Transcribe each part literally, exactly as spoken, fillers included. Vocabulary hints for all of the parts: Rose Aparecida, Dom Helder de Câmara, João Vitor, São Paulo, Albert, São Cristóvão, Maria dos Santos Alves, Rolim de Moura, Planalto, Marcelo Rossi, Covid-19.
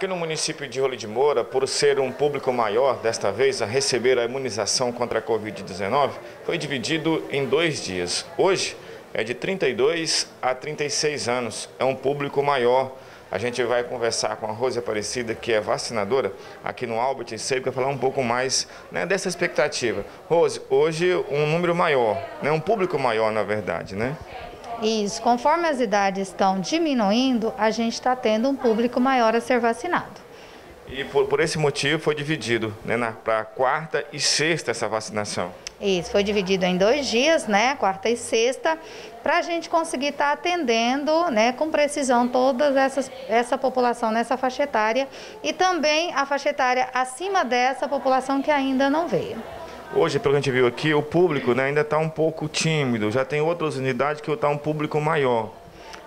Aqui no município de Rolim de Moura, por ser um público maior, desta vez, a receber a imunização contra a Covid dezenove, foi dividido em dois dias. Hoje é de trinta e dois a trinta e seis anos, é um público maior. A gente vai conversar com a Rose Aparecida, que é vacinadora, aqui no Albert, para falar um pouco mais, né, dessa expectativa. Rose, hoje um número maior, né, um público maior, na verdade, né? Isso, conforme as idades estão diminuindo, a gente está tendo um público maior a ser vacinado. E por, por esse motivo foi dividido, né, para quarta e sexta essa vacinação? Isso, foi dividido em dois dias, né, quarta e sexta, para a gente conseguir estar atendendo, né, com precisão toda essa população nessa faixa etária e também a faixa etária acima dessa população que ainda não veio. Hoje, pelo que a gente viu aqui, o público, né, ainda está um pouco tímido, já tem outras unidades que está um público maior.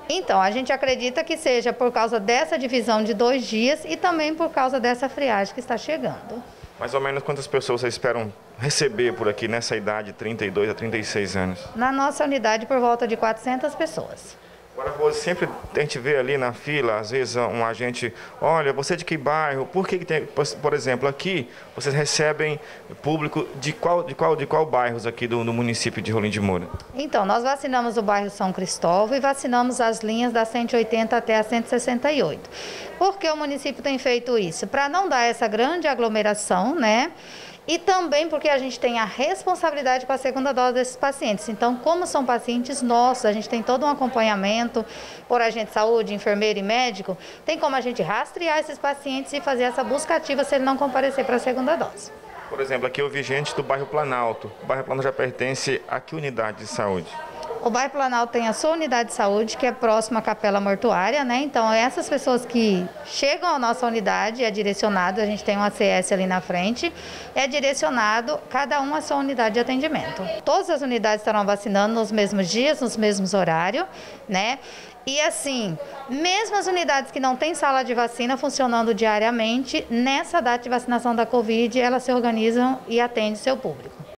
Então, a gente acredita que seja por causa dessa divisão de dois dias e também por causa dessa friagem que está chegando. Mais ou menos quantas pessoas vocês esperam receber por aqui nessa idade, trinta e dois a trinta e seis anos? Na nossa unidade, por volta de quatrocentas pessoas. Agora, sempre a gente vê ali na fila, às vezes um agente, olha, você é de que bairro? Por que que tem, por exemplo, aqui vocês recebem público de qual, de qual, de qual bairros aqui do, do município de Rolim de Moura? Então, nós vacinamos o bairro São Cristóvão e vacinamos as linhas da cento e oitenta até a cento e sessenta e oito. Por que o município tem feito isso? Para não dar essa grande aglomeração, né? E também porque a gente tem a responsabilidade para a segunda dose desses pacientes. Então, como são pacientes nossos, a gente tem todo um acompanhamento por agente de saúde, enfermeiro e médico, tem como a gente rastrear esses pacientes e fazer essa busca ativa se ele não comparecer para a segunda dose. Por exemplo, aqui eu vi gente do bairro Planalto. O bairro Planalto já pertence a que unidade de saúde? O bairro Planalto tem a sua unidade de saúde, que é próxima à capela mortuária, né? Então, essas pessoas que chegam à nossa unidade, é direcionado, a gente tem um A C S ali na frente, é direcionado cada um à sua unidade de atendimento. Todas as unidades estarão vacinando nos mesmos dias, nos mesmos horários, né? E assim, mesmo as unidades que não têm sala de vacina funcionando diariamente, nessa data de vacinação da Covid, elas se organizam e atendem seu público.